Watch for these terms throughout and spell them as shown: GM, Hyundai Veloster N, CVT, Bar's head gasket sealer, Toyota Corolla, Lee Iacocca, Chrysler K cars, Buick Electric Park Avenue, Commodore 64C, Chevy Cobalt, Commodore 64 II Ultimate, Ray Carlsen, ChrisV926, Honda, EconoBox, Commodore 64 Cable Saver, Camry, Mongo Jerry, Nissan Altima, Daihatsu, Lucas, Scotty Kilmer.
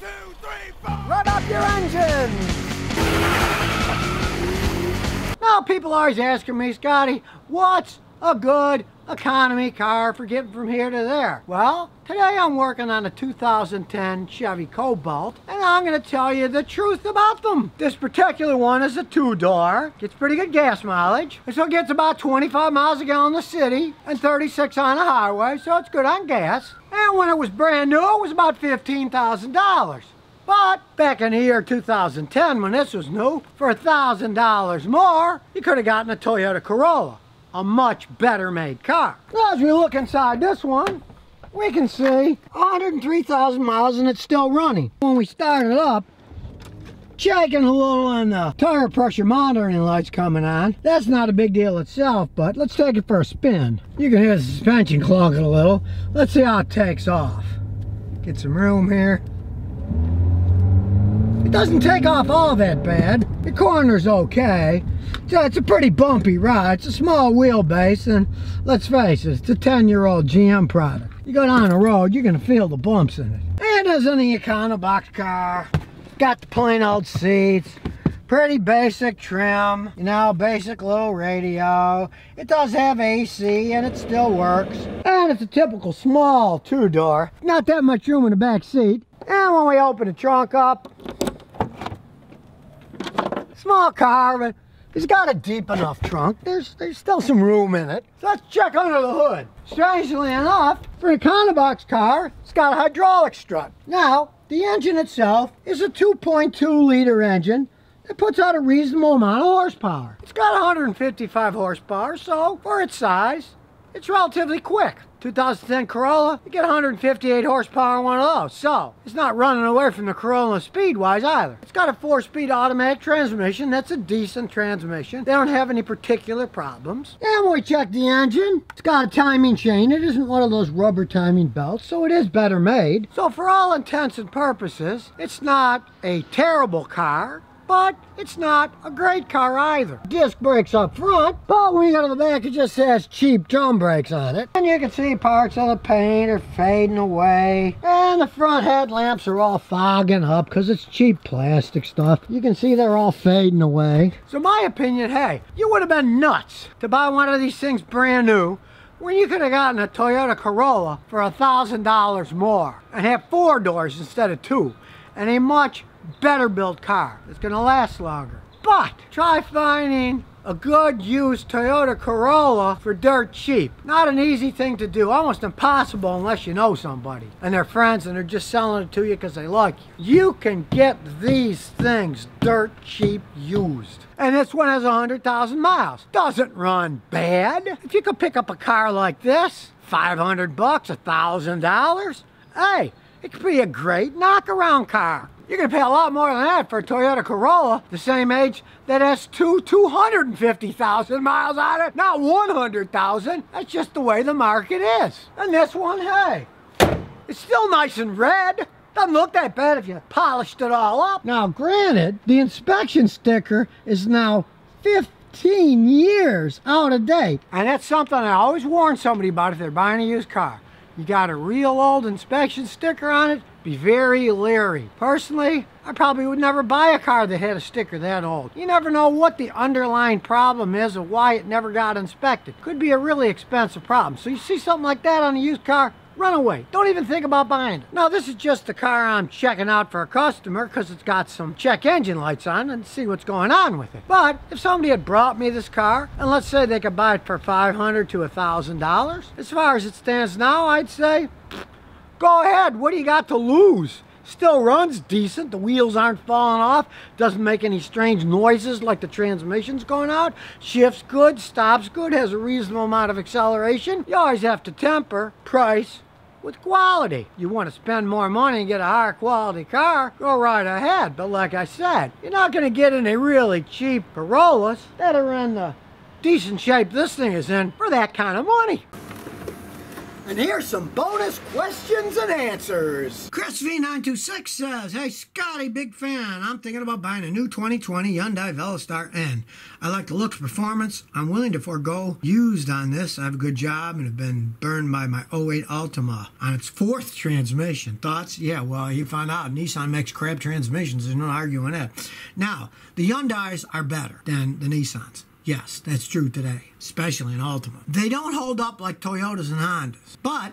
1, 2, 3, 4! Run up your engines! Now, people always asking me, Scotty, what's a good economy car for getting from here to there? Well, today I'm working on a 2010 Chevy Cobalt, and I'm going to tell you the truth about them. This particular one is a two-door, gets pretty good gas mileage, and so it gets about 25 miles a gallon in the city and 36 on the highway, so it's good on gas. And when it was brand new, it was about $15,000. But back in the year 2010, when this was new, for $1,000 more, you could have gotten a Toyota Corolla, a much better made car. Now, as we look inside this one, we can see 103,000 miles and it's still running. When we start it up, shaking a little and the tire pressure monitoring light's coming on. That's not a big deal itself, but let's take it for a spin. You can hear the suspension clonking a little. Let's see how it takes off. Get some room here. It doesn't take off all that bad. The corner's okay. So it's a pretty bumpy ride. It's a small wheelbase, and let's face it, it's a 10-year-old GM product. You go down the road, you're gonna feel the bumps in it. And as any EconoBox car, got the plain old seats, pretty basic trim, you know, basic little radio. It does have AC and it still works. And it's a typical small two-door. Not that much room in the back seat. And when we open the trunk up, small car, but it's got a deep enough trunk. There's still some room in it. So let's check under the hood. Strangely enough, for an EconoBox car, it's got a hydraulic strut. Now, the engine itself is a 2.2 liter engine that puts out a reasonable amount of horsepower. It's got 155 horsepower, so for its size, it's relatively quick. 2010 Corolla, you get 158 horsepower in one of those, so it's not running away from the Corolla speed-wise either. It's got a 4-speed automatic transmission. That's a decent transmission. They don't have any particular problems. And when we check the engine, it's got a timing chain. It isn't one of those rubber timing belts, so it is better made. So for all intents and purposes, it's not a terrible car, but it's not a great car either. Disc brakes up front, but when you go to the back, it just says cheap drum brakes on it. And you can see parts of the paint are fading away. And the front headlamps are all fogging up because it's cheap plastic stuff. You can see they're all fading away. So my opinion, hey, you would have been nuts to buy one of these things brand new when you could have gotten a Toyota Corolla for $1,000 more and have 4 doors instead of 2 and a much better built car that's gonna last longer. But try finding a good used Toyota Corolla for dirt cheap. Not an easy thing to do, almost impossible unless you know somebody and they're friends and they're just selling it to you because they like you. You can get these things dirt cheap used. And this one has 100,000 miles. Doesn't run bad. If you could pick up a car like this, 500 bucks, $1,000, hey, it could be a great knockaround car. You're gonna pay a lot more than that for a Toyota Corolla the same age that has 250,000 miles on it, not 100,000. That's just the way the market is. And this one, hey, it's still nice and red. Doesn't look that bad if you polished it all up. Now, granted, the inspection sticker is now 15 years out of date. And that's something I always warn somebody about if they're buying a used car. You got a real old inspection sticker on it, be very leery. Personally, I probably would never buy a car that had a sticker that old. You never know what the underlying problem is or why it never got inspected. Could be a really expensive problem. So you see something like that on a used car, run away. Don't even think about buying it. Now, this is just the car I'm checking out for a customer because it's got some check engine lights on and see what's going on with it. But if somebody had brought me this car, and let's say they could buy it for $500 to $1,000, as far as it stands now, I'd say, go ahead, what do you got to lose? Still runs decent, the wheels aren't falling off, doesn't make any strange noises like the transmission's going out, shifts good, stops good, has a reasonable amount of acceleration. You always have to temper price with quality. You want to spend more money and get a higher quality car, go right ahead. But like I said, you're not going to get any really cheap Corollas that are in the decent shape this thing is in for that kind of money. And here's some bonus questions and answers. ChrisV926 says, "Hey Scotty, big fan. I'm thinking about buying a new 2020 Hyundai Veloster N. I like the looks, performance. I'm willing to forego used on this. I have a good job and have been burned by my 08 Altima on its 4th transmission. Thoughts?" Yeah, well, you found out Nissan makes crap transmissions. There's no arguing that. Now, the Hyundais are better than the Nissans. Yes, that's true today, especially in Altima. They don't hold up like Toyotas and Hondas. But,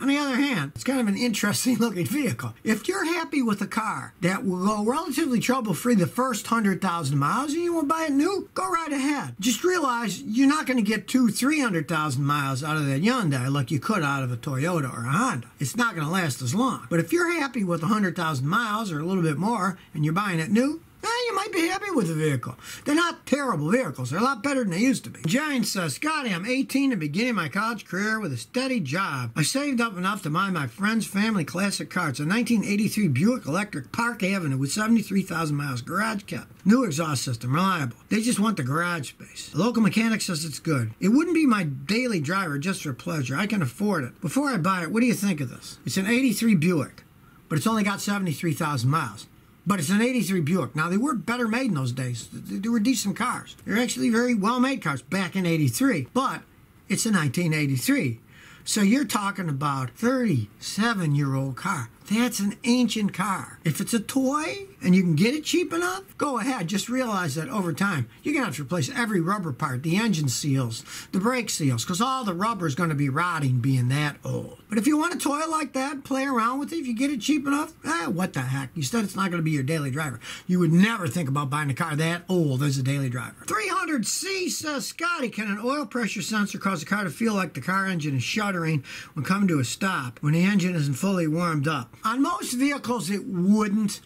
on the other hand, it's kind of an interesting looking vehicle. If you're happy with a car that will go relatively trouble-free the first 100,000 miles and you want to buy it new, go right ahead. Just realize you're not going to get 300,000 miles out of that Hyundai like you could out of a Toyota or a Honda. It's not going to last as long. But if you're happy with 100,000 miles or a little bit more and you're buying it new, you might be happy with the vehicle. They're not terrible vehicles. They're a lot better than they used to be. Jane says, "Scotty, I'm 18 and beginning my college career with a steady job. I saved up enough to buy my friend's family classic car. It's a 1983 Buick Electric Park Avenue with 73,000 miles, garage kept. New exhaust system, reliable. They just want the garage space. The local mechanic says it's good. It wouldn't be my daily driver just for pleasure. I can afford it. Before I buy it, what do you think of this? It's an 83 Buick, but it's only got 73,000 miles. But it's an 83 Buick. Now, they were better made in those days. They were decent cars. They were actually very well-made cars back in 83. But it's a 1983. So you're talking about a 37-year-old car. That's an ancient car. If it's a toy and you can get it cheap enough, go ahead. Just realize that over time, you're going to have to replace every rubber part, the engine seals, the brake seals, because all the rubber is going to be rotting being that old. But if you want a toy like that, play around with it. If you get it cheap enough, what the heck? You said it's not going to be your daily driver. You would never think about buying a car that old as a daily driver. 300C says, "Scotty, can an oil pressure sensor cause the car to feel like the car engine is shuddering when coming to a stop when the engine isn't fully warmed up?" On most vehicles, it wouldn't,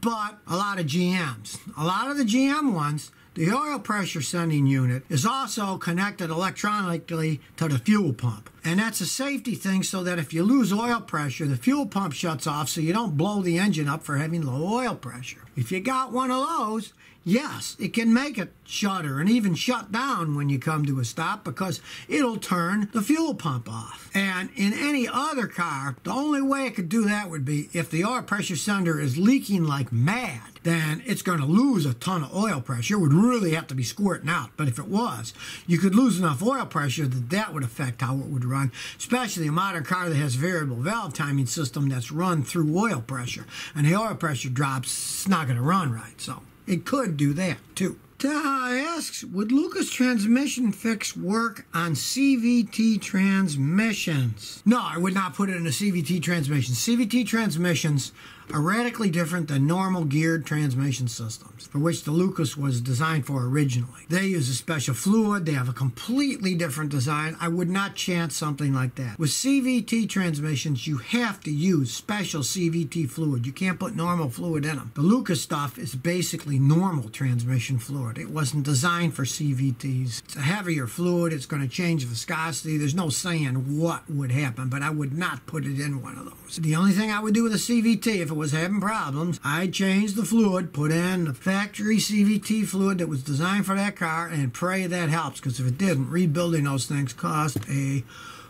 but a lot of GMs. A lot of the GM ones, the oil pressure sending unit is also connected electronically to the fuel pump. And that's a safety thing so that if you lose oil pressure, the fuel pump shuts off so you don't blow the engine up for having low oil pressure. If you got one of those, yes, it can make it shudder and even shut down when you come to a stop because it'll turn the fuel pump off. And in any other car, the only way it could do that would be if the oil pressure sender is leaking like mad, then it's going to lose a ton of oil pressure. It would really have to be squirting out. But if it was, you could lose enough oil pressure that that would affect how it would run, especially a modern car that has variable valve timing system that's run through oil pressure. And the oil pressure drops, it's not going to run right. So it could do that, too. Taha asks, "Would Lucas transmission fix work on CVT transmissions?" No, I would not put it in a CVT transmission. CVT transmissions are radically different than normal geared transmission systems, for which the Lucas was designed for originally. They use a special fluid. They have a completely different design. I would not chance something like that. With CVT transmissions, you have to use special CVT fluid. You can't put normal fluid in them. The Lucas stuff is basically normal transmission fluid. It wasn't designed for CVTs. It's a heavier fluid. It's going to change viscosity. There's no saying what would happen, but I would not put it in one of those. The only thing I would do with a CVT, if it was having problems, I'd change the fluid, put in the factory CVT fluid that was designed for that car, and pray that helps, because if it didn't, rebuilding those things cost a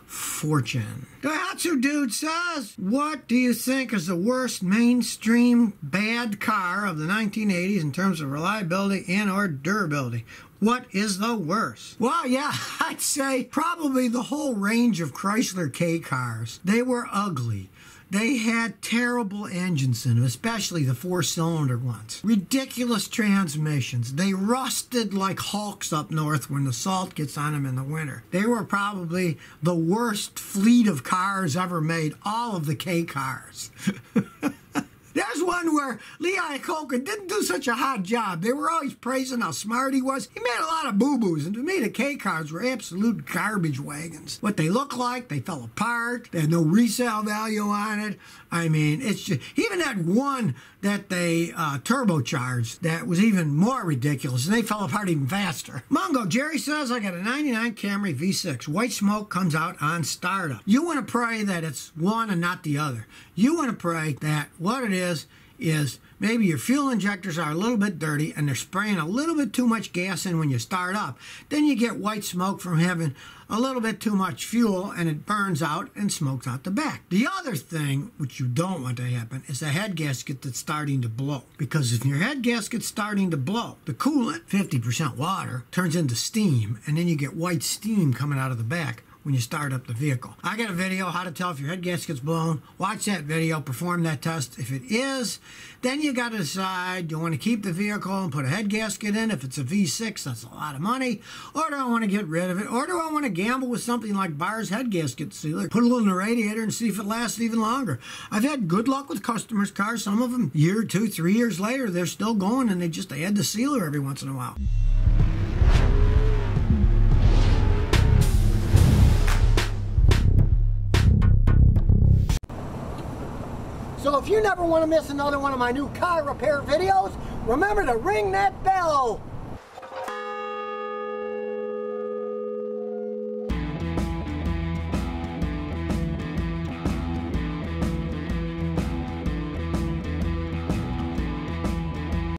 fortune. Daihatsu Dude says, "What do you think is the worst mainstream bad car of the 1980s in terms of reliability and or durability? What is the worst?" Well, yeah, I'd say probably the whole range of Chrysler K cars. They were ugly. They had terrible engines in them, especially the 4-cylinder ones. Ridiculous transmissions. They rusted like hulks up north when the salt gets on them in the winter. They were probably the worst fleet of cars ever made, all of the K cars. There's one where Lee Iacocca didn't do such a hot job. They were always praising how smart he was. He made a lot of boo-boos, and to me, the K-Cars were absolute garbage wagons. What they looked like, they fell apart. They had no resale value on it. I mean, it's just... He even had one that they turbocharged that was even more ridiculous, and they fell apart even faster. Mongo Jerry says, "I got a 99 Camry V6. White smoke comes out on startup." You want to pray that it's one and not the other. You want to pray that what it is maybe your fuel injectors are a little bit dirty and they're spraying a little bit too much gas in when you start up. Then you get white smoke from having a little bit too much fuel and it burns out and smokes out the back. The other thing which you don't want to happen is a head gasket that's starting to blow, because if your head gasket's starting to blow, the coolant, 50% water, turns into steam, and then you get white steam coming out of the back when you start up the vehicle. I got a video how to tell if your head gasket's blown. Watch that video, perform that test. If it is, then you got to decide, do you want to keep the vehicle and put a head gasket in? If it's a V6, that's a lot of money. Or do I want to get rid of it? Or do I want to gamble with something like Bar's head gasket sealer? Put a little in the radiator and see if it lasts even longer. I've had good luck with customers' cars. Some of them, year, two, 3 years later, they're still going and they just add the sealer every once in a while. So if you never want to miss another one of my new car repair videos, remember to ring that bell.